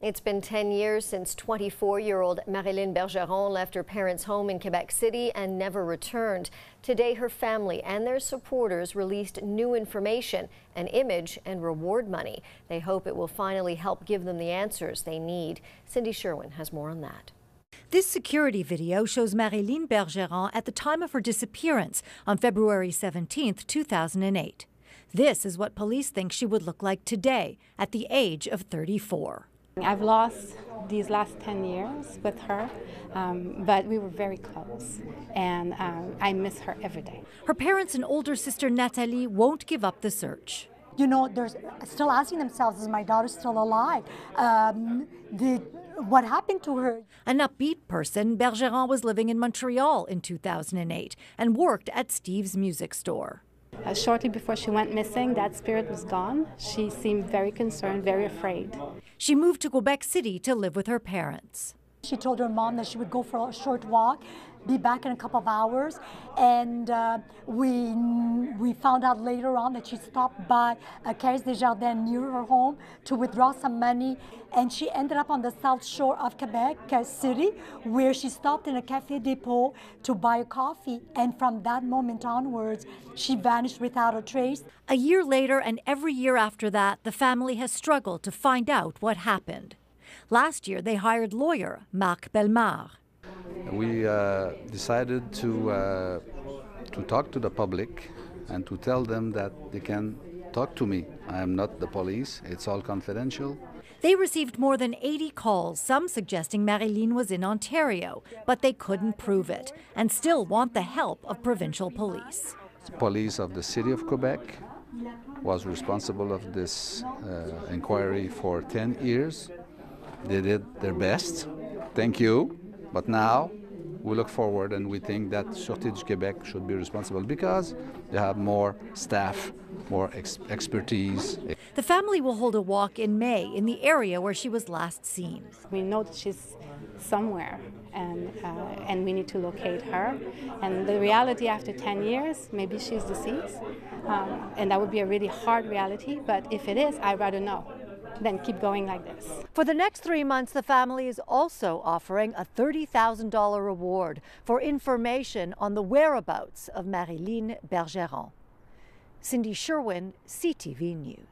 It's been 10 years since 24-year-old Marilyn Bergeron left her parents' home in Quebec City and never returned. Today, her family and their supporters released new information, an image, and reward money. They hope it will finally help give them the answers they need. Cindy Sherwin has more on that. This security video shows Marilyn Bergeron at the time of her disappearance on February 17, 2008. This is what police think she would look like today at the age of 34. I've lost these last 10 years with her, but we were very close, and I miss her every day. Her parents and older sister Nathalie won't give up the search. You know, they're still asking themselves, is my daughter still alive? What happened to her? An upbeat person, Bergeron was living in Montreal in 2008 and worked at Steve's music store. Shortly before she went missing, that spirit was gone. She seemed very concerned, very afraid. She moved to Quebec City to live with her parents. She told her mom that she would go for a short walk, be back in a couple of hours, and we found out later on that she stopped by a Caisse des Jardins near her home to withdraw some money, and she ended up on the south shore of Quebec City, where she stopped in a Cafe Depot to buy a coffee, and from that moment onwards, she vanished without a trace. A year later, and every year after that, the family has struggled to find out what happened. Last year, they hired lawyer Marc Bellemare. We decided to talk to the public and to tell them that they can talk to me. I am not the police. It's all confidential. They received more than 80 calls, some suggesting Marilyn was in Ontario, but they couldn't prove it and still want the help of provincial police. The police of the city of Quebec was responsible of this inquiry for 10 years. They did their best. Thank you. But now we look forward and we think that Sûreté du Québec should be responsible because they have more staff, more expertise. The family will hold a walk in May in the area where she was last seen. We know that she's somewhere, and we need to locate her. And the reality after 10 years, maybe she's deceased, and that would be a really hard reality. But if it is, I'd rather know then keep going like this. For the next 3 months, the family is also offering a $30,000 reward for information on the whereabouts of Marilyn Bergeron. Cindy Sherwin, CTV News.